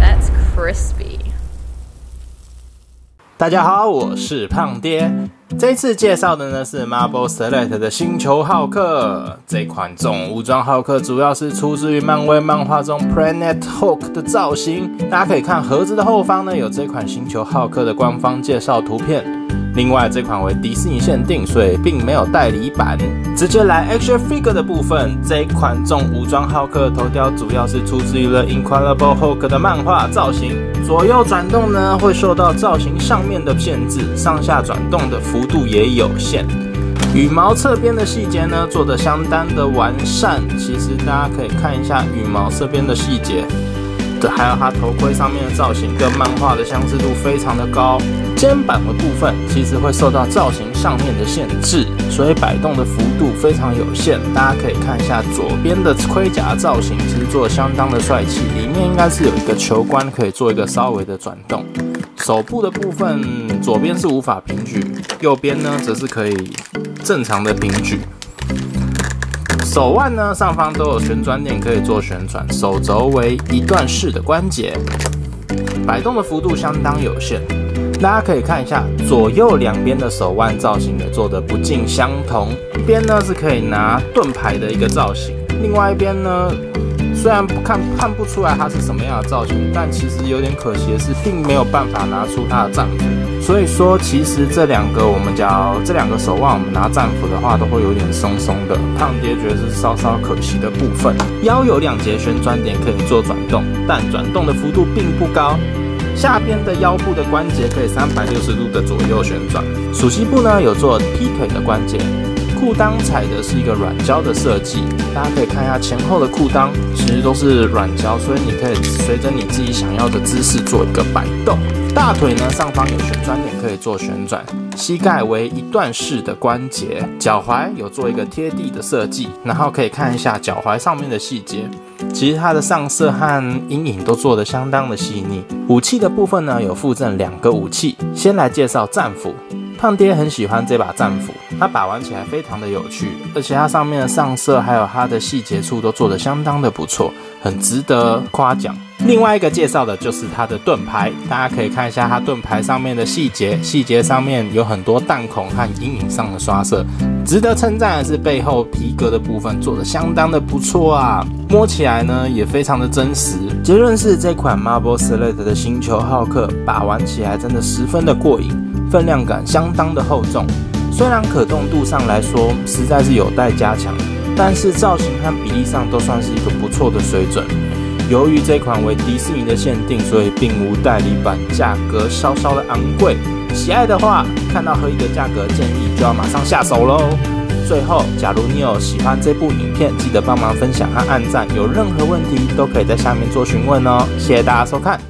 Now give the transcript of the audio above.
That's crispy. 大家好，我是胖爹。这次介绍的呢是 Marvel Select 的星球浩克。这款重武装浩克主要是出自于漫威漫画中 Planet Hulk 的造型。大家可以看盒子的后方呢有这款星球浩克的官方介绍图片。另外这款为迪士尼限定，所以并没有代理版。直接来 Action Figure 的部分，这款重武装浩克头雕主要是出自于了 Incredible Hulk 的漫画造型。左右转动呢会受到造型上面的限制，上下转动的幅度也有限，羽毛侧边的细节呢做得相当的完善。其实大家可以看一下羽毛侧边的细节，还有它头盔上面的造型跟漫画的相似度非常的高。肩膀的部分其实会受到造型上面的限制，所以摆动的幅度非常有限。大家可以看一下左边的盔甲造型，其实做得相当的帅气，里面应该是有一个球冠可以做一个稍微的转动。手部的部分，左边是无法平举，右边呢则是可以正常的平举。手腕呢上方都有旋转点可以做旋转，手肘为一段式的关节，摆动的幅度相当有限。大家可以看一下左右两边的手腕造型也做得不尽相同，一边呢是可以拿盾牌的一个造型，另外一边呢。虽然看不出来它是什么样的造型，但其实有点可惜的是，并没有办法拿出它的战斧。所以说，其实这两个手腕，我们拿战斧的话，都会有点松松的。胖爹觉得是稍稍可惜的部分。腰有两节旋转点可以做转动，但转动的幅度并不高。下边的腰部的关节可以360度的左右旋转。属膝部呢有做劈腿的关节。裤裆采的是一个软胶的设计，大家可以看一下前后的裤裆其实都是软胶，所以你可以随着你自己想要的姿势做一个摆动。大腿呢上方有旋转点可以做旋转，膝盖为一段式的关节，脚踝有做一个贴地的设计，然后可以看一下脚踝上面的细节，其实它的上色和阴影都做得相当的细腻。武器的部分呢有附赠2个武器，先来介绍战斧。胖爹很喜欢这把战斧，它把玩起来非常的有趣，而且它上面的上色还有它的细节处都做得相当的不错，很值得夸奖。另外一个介绍的就是它的盾牌，大家可以看一下它盾牌上面的细节，细节上面有很多弹孔和阴影上的刷色。值得称赞的是背后皮革的部分做得相当的不错啊，摸起来呢也非常的真实。结论是这款 Marvel Select 的星球浩克把玩起来真的十分的过瘾，分量感相当的厚重，虽然可动度上来说实在是有待加强，但是造型和比例上都算是一个不错的水准。由于这款为迪士尼的限定，所以并无代理版，价格稍稍的昂贵，喜爱的话看到合理的价格建议就要马上下手喽。最后，假如你有喜欢这部影片，记得帮忙分享和按赞，有任何问题都可以在下面做询问哦。谢谢大家收看。